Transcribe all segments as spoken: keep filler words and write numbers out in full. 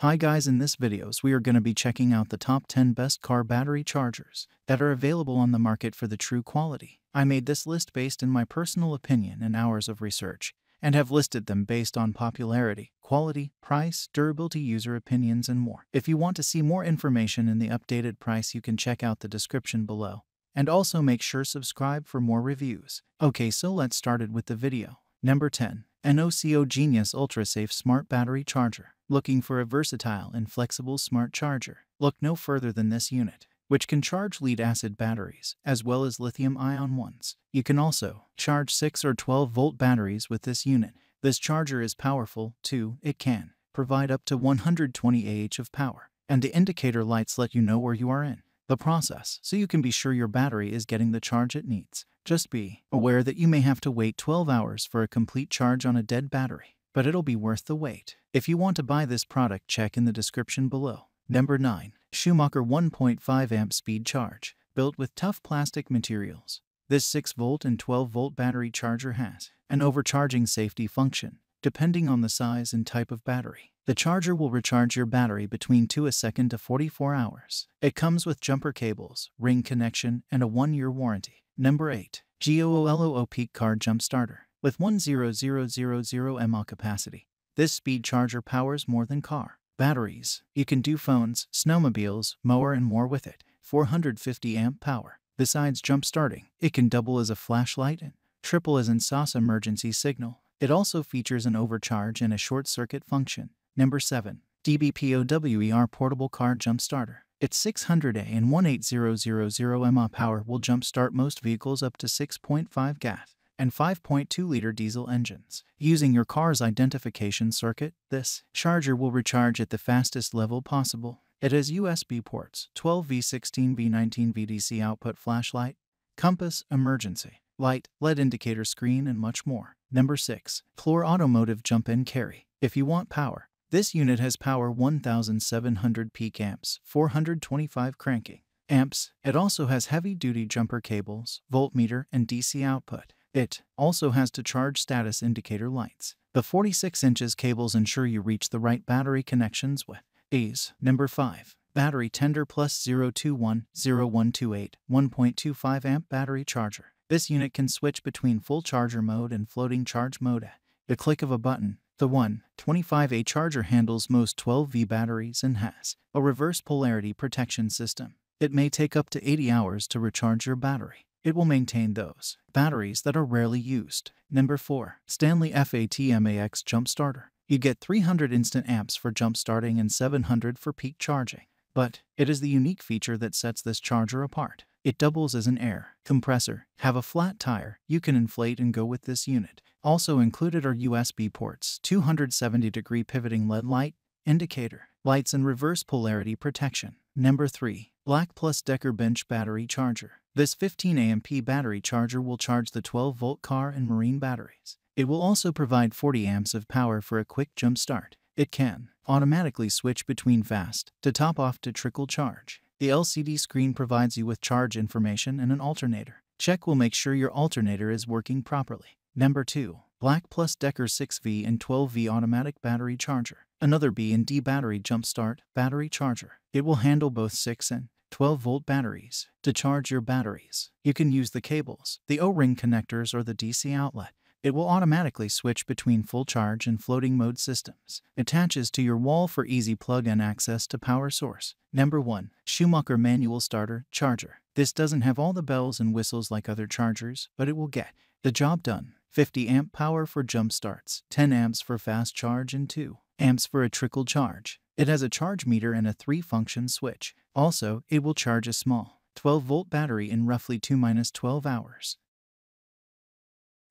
Hi guys, in this video we are going to be checking out the top ten best car battery chargers that are available on the market for the true quality. I made this list based in my personal opinion and hours of research, and have listed them based on popularity, quality, price, durability, user opinions and more. If you want to see more information in the updated price, you can check out the description below, and also make sure subscribe for more reviews. Okay, so let's start it with the video. Number ten. NOCO Genius Ultra Safe Smart Battery Charger. Looking for a versatile and flexible smart charger? Look no further than this unit, which can charge lead-acid batteries as well as lithium-ion ones. You can also charge six or twelve volt batteries with this unit. This charger is powerful, too. It can provide up to one hundred twenty amp hours of power, and the indicator lights let you know where you are in the process, so you can be sure your battery is getting the charge it needs. Just be aware that you may have to wait twelve hours for a complete charge on a dead battery, but it'll be worth the wait. If you want to buy this product, check in the description below. Number nine. Schumacher one point five amp Speed Charge. Built with tough plastic materials, this six volt and twelve volt battery charger has an overcharging safety function. Depending on the size and type of battery, the charger will recharge your battery between two seconds to forty-four hours. It comes with jumper cables, ring connection, and a one year warranty. Number eight. GOOLOO Peak Car Jump Starter. With one thousand milliamp hour capacity, this speed charger powers more than car batteries. You can do phones, snowmobiles, mower and more with it. four hundred fifty amp power. Besides jump starting, it can double as a flashlight and triple as an S O S emergency signal. It also features an overcharge and a short circuit function. Number seven. D B POWER Portable Car Jump Starter. Its six hundred amp and eighteen thousand milliamp hour power will jumpstart most vehicles up to six point five gallon and five point two liter diesel engines. Using your car's identification circuit, this charger will recharge at the fastest level possible. It has U S B ports, twelve volt, sixteen volt, nineteen volt D C output, flashlight, compass, emergency light, L E D indicator screen, and much more. Number six. Clore Automotive Jump-In Carry. If you want power, this unit has power one thousand seven hundred peak amps, four hundred twenty-five cranking amps. It also has heavy-duty jumper cables, voltmeter, and D C output. It also has to charge status indicator lights. The forty-six inch cables ensure you reach the right battery connections with ease. Number five. Battery Tender Plus zero two one zero one two eight one point two five amp Battery Charger. This unit can switch between full charger mode and floating charge mode at the click of a button. The one twenty-five amp hour charger handles most twelve volt batteries and has a reverse polarity protection system. It may take up to eighty hours to recharge your battery. It will maintain those batteries that are rarely used. Number four. Stanley FATMAX Jump Starter. You get three hundred instant amps for jump starting and seven hundred for peak charging, but it is the unique feature that sets this charger apart. It doubles as an air compressor. Have a flat tire, you can inflate and go with this unit. Also included are U S B ports, two hundred seventy degree pivoting L E D light indicator lights, and reverse polarity protection. Number three. Black+Decker Bench Battery Charger. This fifteen amp hour battery charger will charge the twelve volt car and marine batteries. It will also provide forty amps of power for a quick jump start. It can automatically switch between fast to top off to trickle charge. The L C D screen provides you with charge information and an alternator. Check will make sure your alternator is working properly. Number two. Black+Decker six volt and twelve volt Automatic Battery Charger. Another B and D battery jumpstart battery charger. It will handle both six and twelve volt batteries. To charge your batteries, you can use the cables, the O-ring connectors, or the D C outlet. It will automatically switch between full charge and floating mode systems. Attaches to your wall for easy plug-in access to power source. Number one. Schumacher Manual Starter Charger. This doesn't have all the bells and whistles like other chargers, but it will get the job done. fifty amp power for jump starts, ten amps for fast charge, and two amps for a trickle charge. It has a charge meter and a three function switch. Also, it will charge a small twelve volt battery in roughly two to twelve hours.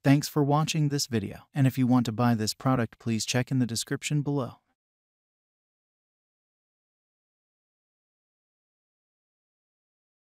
Thanks for watching this video, and if you want to buy this product, please check in the description below.